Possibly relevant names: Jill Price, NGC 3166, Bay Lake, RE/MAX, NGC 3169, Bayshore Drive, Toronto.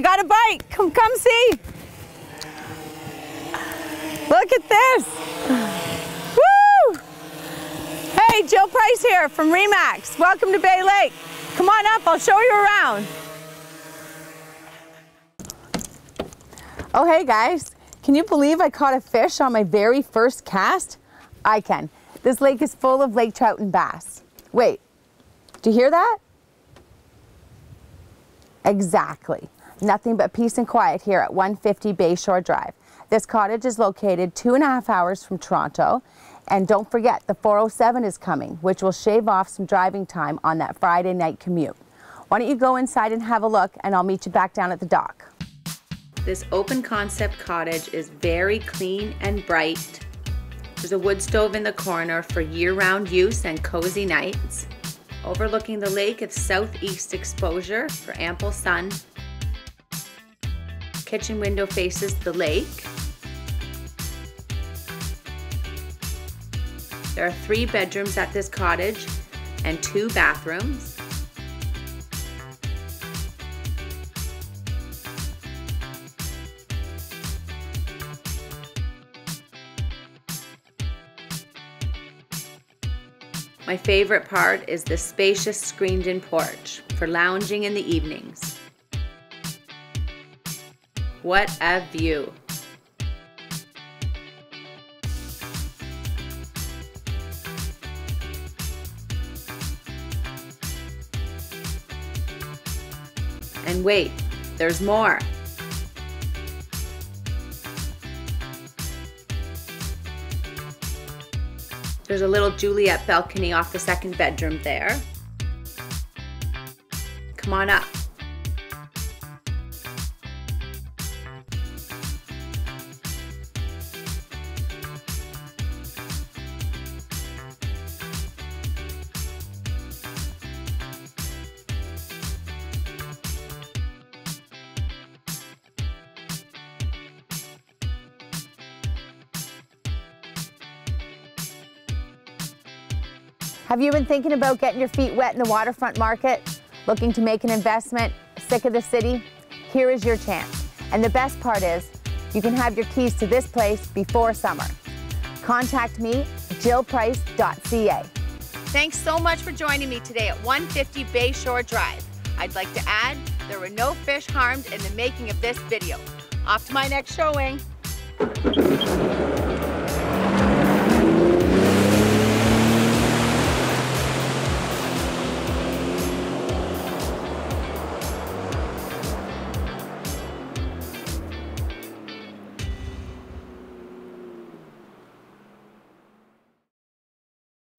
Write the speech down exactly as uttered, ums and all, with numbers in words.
I got a bike. Come, come see. Look at this. Woo! Hey, Jill Price here from R E/MAX. Welcome to Bay Lake. Come on up, I'll show you around. Oh, hey guys. Can you believe I caught a fish on my very first cast? I can. This lake is full of lake trout and bass. Wait, do you hear that? Exactly. Nothing but peace and quiet here at one fifty Bayshore Drive. This cottage is located two and a half hours from Toronto. And don't forget, the four oh seven is coming, which will shave off some driving time on that Friday night commute. Why don't you go inside and have a look, and I'll meet you back down at the dock. This open concept cottage is very clean and bright. There's a wood stove in the corner for year-round use and cozy nights. Overlooking the lake is southeast exposure for ample sun. Kitchen window faces the lake. There are three bedrooms at this cottage and two bathrooms. My favorite part is the spacious screened-in porch for lounging in the evenings. What a view! And wait, there's more. There's a little Juliet balcony off the second bedroom there. Come on up. Have you been thinking about getting your feet wet in the waterfront market? Looking to make an investment? Sick of the city? Here is your chance. And the best part is, you can have your keys to this place before summer. Contact me, jill price dot c a. Thanks so much for joining me today at one fifty Bayshore Drive. I'd like to add, there were no fish harmed in the making of this video. Off to my next showing.